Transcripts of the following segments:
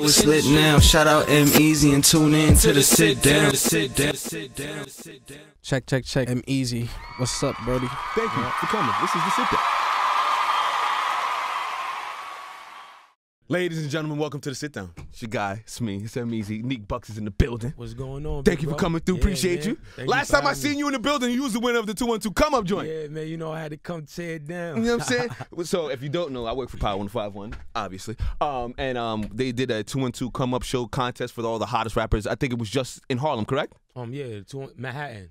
We slit now. Shout out EmEz and tune in to the sit down. Check. EmEz. What's up, Brody? Thank you for coming. This is the sit down. Ladies and gentlemen, welcome to the sit down. It's your guy. It's me. It's EmEz. Neek Bucks is in the building. What's going on? Thank you for coming through. Appreciate you. Last time I seen you in the building, you was the winner of the 212 come up joint. Yeah, man. You know I had to come tear it down. You know what I'm saying? So if you don't know, I work for Power 151, obviously. They did a 212 come up show contest for all the hottest rappers. I think it was just in Harlem, correct? Yeah, Manhattan.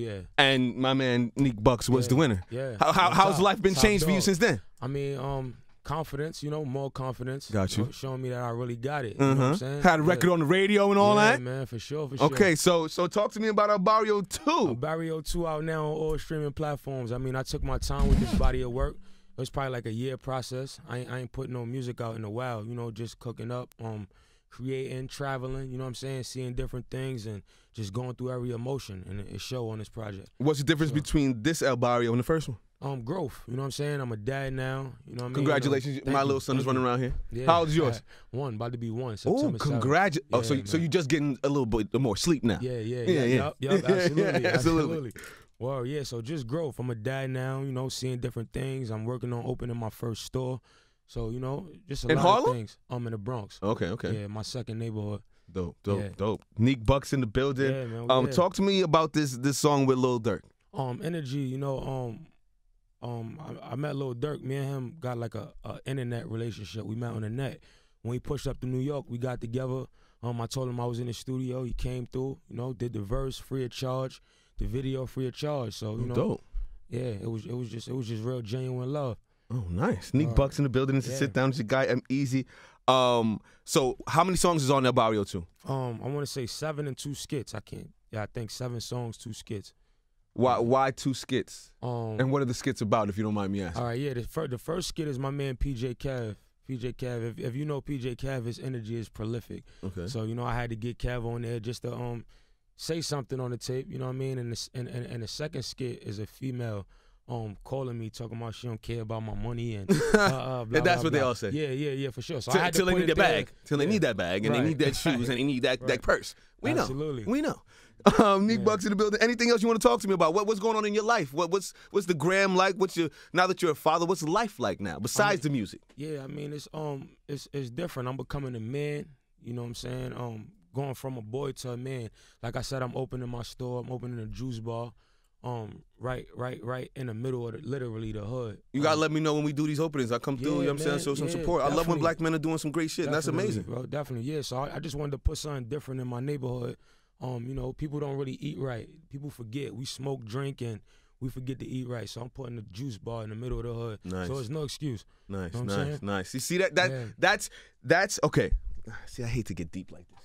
Yeah. And my man Neek Bucks was the winner. Yeah. How's life been changed for you since then? I mean, confidence, you know, more confidence. Got you. You know, showing me that I really got it. You know what I'm saying? Had a record on the radio and all that. Yeah, man, for sure. Okay, so talk to me about El Barrio 2. El Barrio 2 out now on all streaming platforms. I mean, I took my time with this body of work. It was probably like a year process. I ain't putting no music out in a while. You know, just cooking up, creating, traveling. You know what I'm saying? Seeing different things and just going through every emotion and it show on this project. What's the difference between this El Barrio and the first one? Growth, you know what I'm saying? I'm a dad now, you know what I mean? Congratulations, my little son is running around here. Yeah, how old is yours? One, about to be one, September 7th. Oh, so you just getting a little bit more sleep now? Yeah. Yup, absolutely. Well, yeah, so just growth. I'm a dad now, you know, seeing different things. I'm working on opening my first store. So, you know, just a lot of things. I'm in the Bronx. Okay. Yeah, my second neighborhood. Dope. Neek Bucks in the building. Yeah, man, talk to me about this song with Lil Durk. Energy, you know, I met Lil Durk. Me and him got like a internet relationship. We met on the net. When he pushed up to New York, we got together. I told him I was in the studio. He came through, you know, did the verse free of charge, the video free of charge. So, you know, dope. Yeah, it was just real genuine love. Oh, nice. Neek Bucks in the building to sit down with your guy EmEz. So how many songs is on El Barrio 2? I want to say 7 and 2 skits. I think 7 songs, 2 skits. Why 2 skits? And what are the skits about, if you don't mind me asking? All right, yeah. The first skit is my man PJ Kev. PJ Kev, if you know PJ Kev, his energy is prolific. Okay. So, you know, I had to get Kev on there just to say something on the tape, you know what I mean? And the second skit is a female calling me, talking about she don't care about my money and blah, and that's blah, what blah. They all say. Yeah, for sure. So I had to put it there. Till they need that bag, and they need that shoes, and they need that purse. We know. Neek Bucks in the building. Anything else you want to talk to me about? What's going on in your life? What's the gram like? Now that you're a father, what's life like now besides the music? Yeah, I mean it's different. I'm becoming a man. You know what I'm saying? Going from a boy to a man. Like I said, I'm opening my store. I'm opening a juice bar. Right in the middle of literally the hood. You gotta let me know when we do these openings. I come through. You know what I'm saying? Show some support. Definitely. I love when black men are doing some great shit. And that's amazing, bro. Definitely, yeah. So I just wanted to put something different in my neighborhood. You know, people don't really eat right. People forget. We smoke, drink, and we forget to eat right. So I'm putting a juice bar in the middle of the hood. Nice. So it's no excuse. Nice, nice. You see that's okay. See, I hate to get deep like this.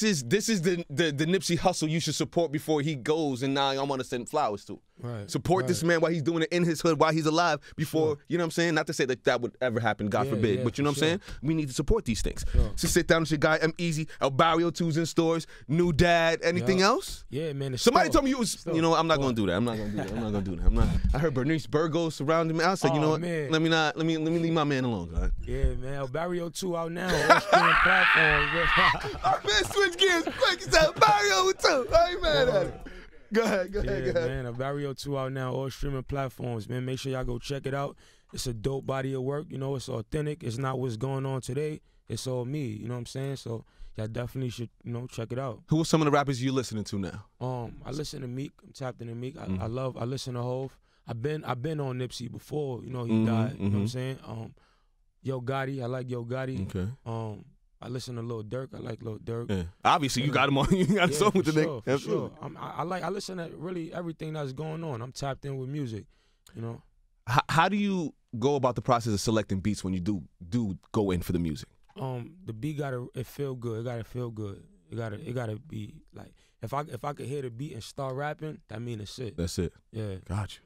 This is the Nipsey Hussle you should support before he goes, and now I want to send flowers to. Right. Support this man while he's doing it in his hood, while he's alive, before, you know what I'm saying? Not to say that would ever happen, God forbid, but you know what I'm saying? We need to support these things. Sure. So sit down with your guy, EmEz, El Barrio 2's in stores, new dad, anything else? Yeah, man. Somebody told me you was, you know, I'm not going to do that. I heard Bernice Burgos surrounding me. I said, you know what, man. Let me leave my man alone, God. Yeah, man, El Barrio 2 out now. I missed. Switch gears quick. It's El Barrio 2. I ain't mad at it. Go ahead. Man, El Barrio 2 out now, all streaming platforms, man. Make sure y'all go check it out. It's a dope body of work. You know, it's authentic. It's not what's going on today. It's all me. You know what I'm saying? So y'all definitely should, you know, check it out. Who are some of the rappers you listening to now? I listen to Meek. I'm tapped into Meek. I listen to Hov. I've been on Nipsey before, you know, he died. You know what I'm saying? Yo Gotti, I like Yo Gotti. Okay. I listen to Lil Durk. I like Lil Durk. Yeah. Obviously, you got him on. You got a song with the nigga. Absolutely. Sure. I listen to really everything that's going on. I'm tapped in with music, you know. How do you go about the process of selecting beats when you do go in for the music? The beat gotta feel good. It gotta feel good. It gotta be like if I could hear the beat and start rapping, that means it's it. That's it. Yeah. Got you.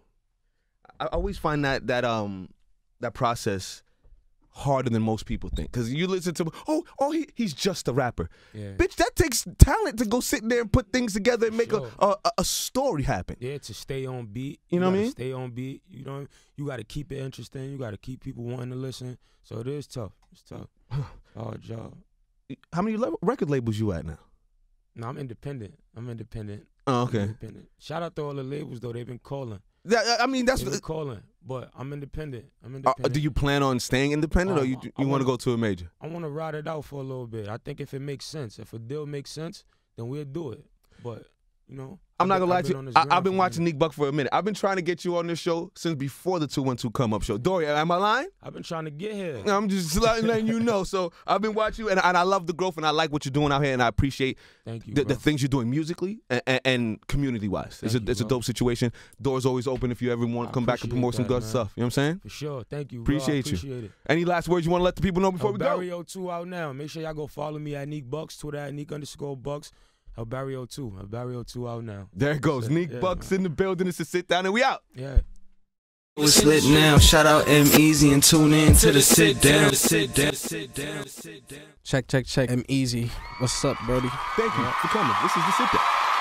I always find that process harder than most people think, because you listen to he's just a rapper, bitch. That takes talent to go sit there and put things together and make a story happen. Yeah, to stay on beat. You know what I mean? Stay on beat. You know, you got to keep it interesting. You got to keep people wanting to listen. So it is tough. It's tough. Hard job. How many record labels you at now? No, I'm independent. Oh, okay. Shout out to all the labels though. They've been calling. I mean, that's calling, but I'm independent. Do you plan on staying independent, or you want to go to a major? I want to ride it out for a little bit. I think if it makes sense, if a deal makes sense, then we'll do it. But you know, I'm not gonna lie to you. I've been watching Neek Bucks for a minute. I've been trying to get you on this show since before the 212 come up show. Dory, am I lying? I've been trying to get here. I'm just letting you know. So I've been watching you, and I love the growth, and I like what you're doing out here, and I appreciate the things you're doing musically and community wise. It's a dope situation. Doors always open if you ever want to come back and promote some good stuff. You know what I'm saying? For sure. Thank you. Appreciate you. Any last words you want to let the people know before we go? El Barrio 2 out now. Make sure y'all go follow me at Neek Bucks, Twitter at Neek_Bucks. El Barrio 2. El Barrio 2 out now. There it goes. Neek Bucks in the building. It's a sit down and we out. Yeah. It's lit now. Shout out EmEz and tune in to the sit down. Check. EmEz. What's up, Brody? Thank you for coming. This is the sit down.